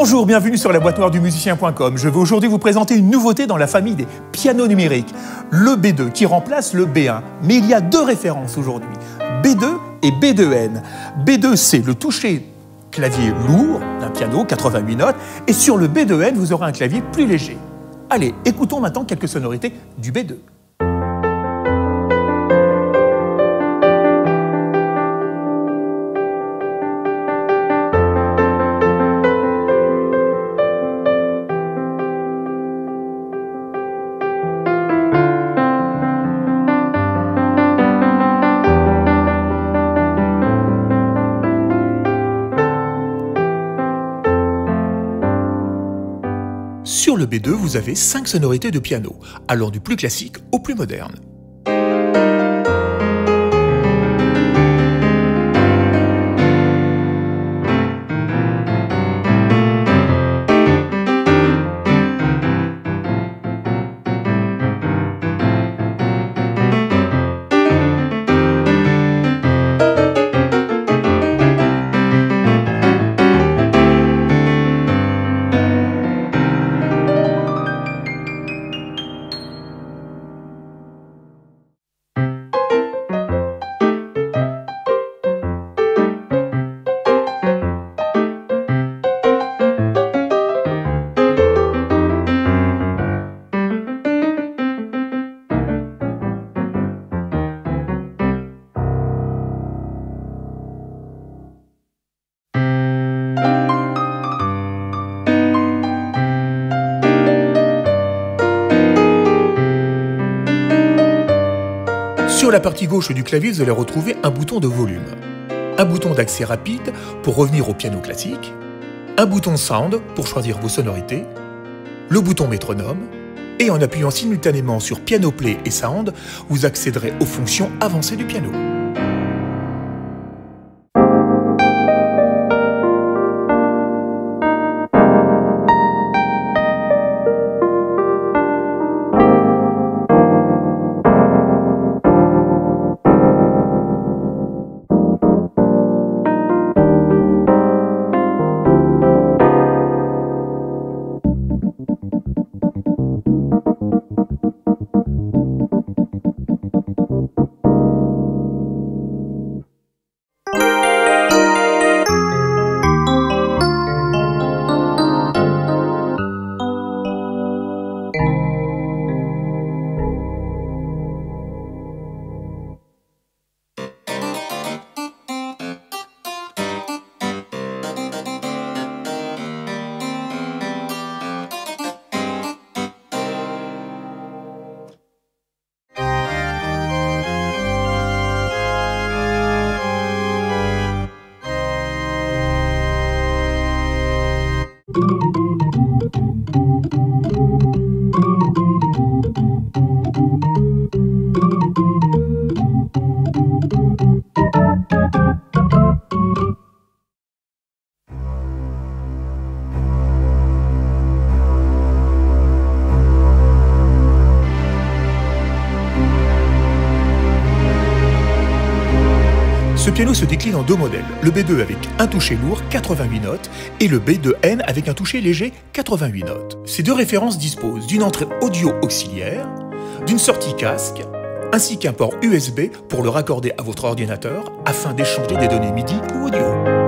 Bonjour, bienvenue sur la boîte noire du musicien.com. Je vais aujourd'hui vous présenter une nouveauté dans la famille des pianos numériques, le B2 qui remplace le B1. Mais il y a deux références aujourd'hui, B2 et B2N. B2, c'est le toucher clavier lourd d'un piano, 88 notes, et sur le B2N, vous aurez un clavier plus léger. Allez, écoutons maintenant quelques sonorités du B2. Sur le B2, vous avez 5 sonorités de piano, allant du plus classique au plus moderne. Sur la partie gauche du clavier, vous allez retrouver un bouton de volume, un bouton d'accès rapide pour revenir au piano classique, un bouton sound pour choisir vos sonorités, le bouton métronome, et en appuyant simultanément sur piano play et sound, vous accéderez aux fonctions avancées du piano. Ce piano se décline en deux modèles, le B2 avec un toucher lourd, 88 notes, et le B2N avec un toucher léger, 88 notes. Ces deux références disposent d'une entrée audio auxiliaire, d'une sortie casque, ainsi qu'un port USB pour le raccorder à votre ordinateur afin d'échanger des données MIDI ou audio.